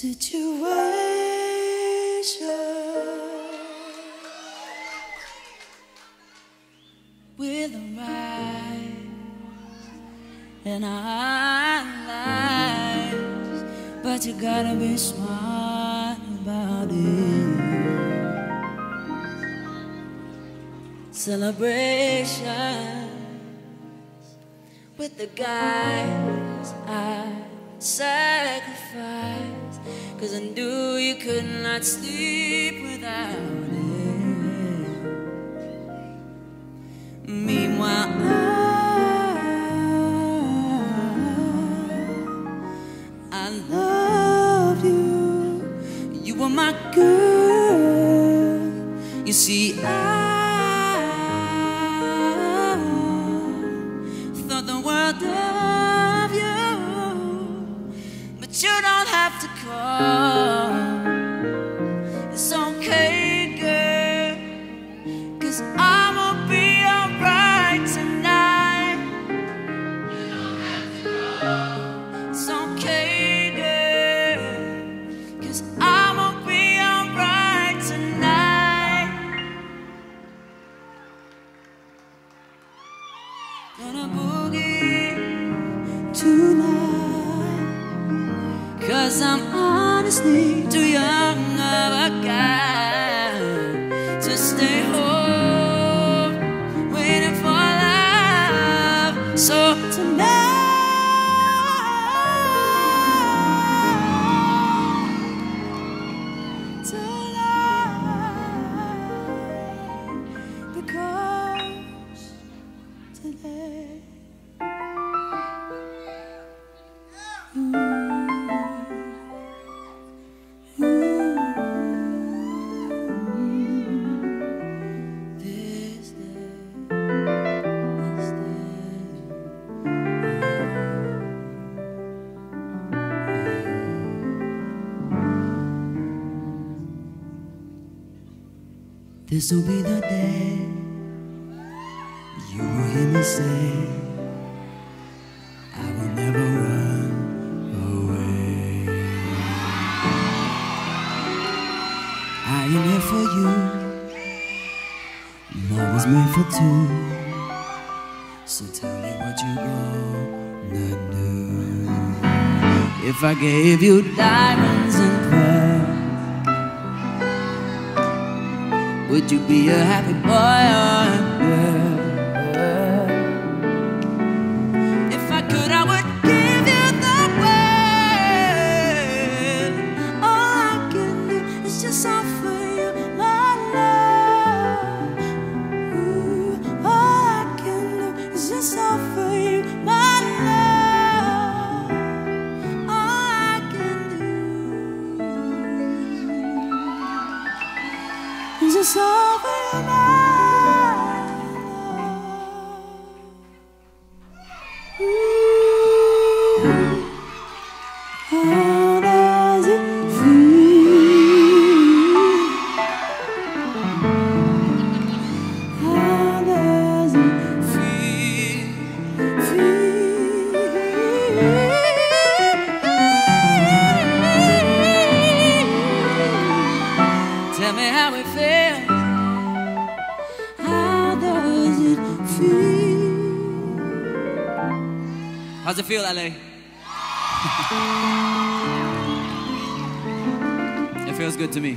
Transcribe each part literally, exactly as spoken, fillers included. situation with a right and our lives, but you gotta be smart about it. Celebrations with the guys I sacrifice, 'cause I knew you could not sleep without it. Meanwhile, I, I love you. You were my girl. You see, I thought the world of you, but you don't have to call. It's okay, girl, 'cause I'ma be alright tonight. You don't have to go. It's okay, girl, 'cause I'ma be alright tonight. Gonna boogie tonight, 'cause I'm honestly too young of a guy to stay home waiting for love. So tonight, tonight, because today this will be the day you will hear me say, I will never run away. I am here for you. Love was made for two. So tell me what you gonna do. If I gave you diamonds and pearls, would you be a happy boy or a girl? If I could, I would give you the world. All I can do is just offer you my love. Ooh, all I can do is just offer you my love. All I can do is just offer. How does it feel? How does it feel? Feel? Tell me how it feels. How does it feel? How's it feel, L A? It feels good to me.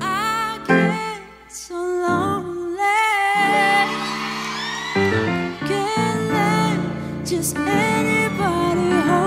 I get so lonely, can't let just anybody hold.